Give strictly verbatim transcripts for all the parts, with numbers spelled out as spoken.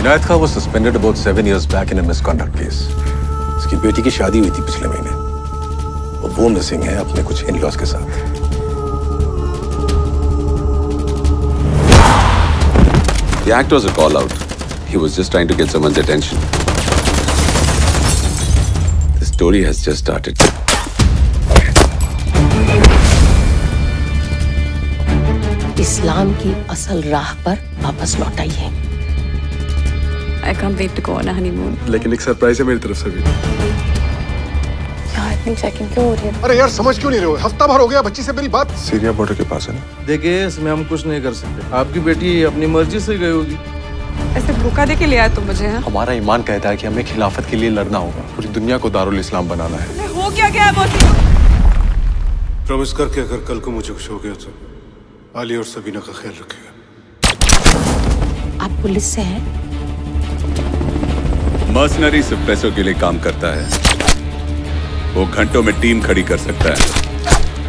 Inayat Khan was suspended about seven years back in a misconduct case. उसकी बेटी की शादी हुई थी पिछले महीने और वो मिसिंग है अपने कुछ इन-लॉज के साथ. The act was a call out. He was just trying to get someone's attention. The story has just started. इस्लाम की असल राह पर वापस लौट आई है. I can't wait to go on a honeymoon. लेकिन एक सरप्राइज है मेरी तरफ से भी. यार इतनी चेकिंग क्यों हो रही है? अरे यार समझ क्यों नहीं रहे हो? हफ्ता भर हो गया बच्ची से मेरी बात. सीरिया बॉर्डर के पास है ना? देखिए इसमें हम कुछ नहीं कर सकते. आपकी बेटी अपनी मर्जी से गई होगी. ऐसे धोखा दे के ले आए तुम मुझे हैं? हमारा ईमान कहता है कि हमें खिलाफत के लिए लड़ना होगा. पूरी दुनिया को दारुल इस्लाम बनाना है. हो क्या क्या है मोती? प्रॉमिस करके अगर कल को मुझे कुछ हो गया तो आली और सबीना का ख्याल रखेगा. आप पुलिस से हैं? मर्सनरी सिर्फ पैसों के लिए काम करता है. वो घंटों में टीम खड़ी कर सकता है.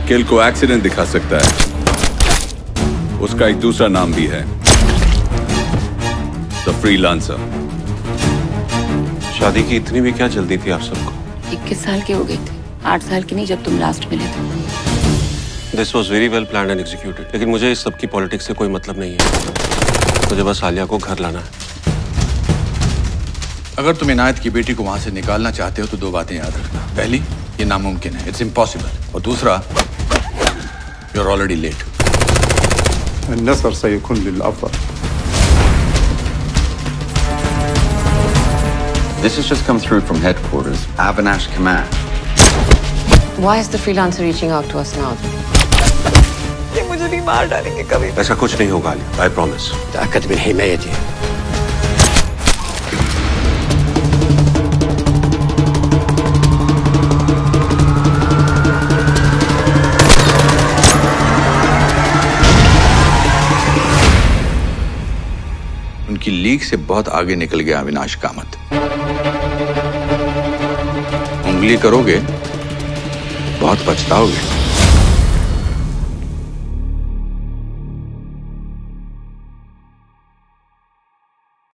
किल को एक्सीडेंट दिखा सकता है. उसका एक दूसरा नाम भी है, द फ्रीलांसर. शादी की इतनी भी क्या जल्दी थी आप सबको? इक्कीस साल की हो गई थी, आठ साल की नहीं जब तुम लास्ट मिले थे. This was very well planned and executed. लेकिन मुझे इस सब की पॉलिटिक्स से कोई मतलब नहीं है. मुझे बस आलिया को घर लाना है. अगर तुम इनायत की बेटी को वहाँ से निकालना चाहते हो तो दो बातें याद रखना. पहली, ये नामुमकिन है, इट्स इम्पॉसिबल. और दूसरा, you are already late. النصر سيكون للأفضل. This has just come through from headquarters, Avinash Kamat. Why is the freelancer reaching out to us now? ये मुझे भी मार डालेंगे कभी. ऐसा कुछ नहीं होगा आलिया, I promise. ताकत में हिमायत है. उनकी लीक से बहुत आगे निकल गया अविनाश कामथ. उंगली करोगे बहुत पछताओगे.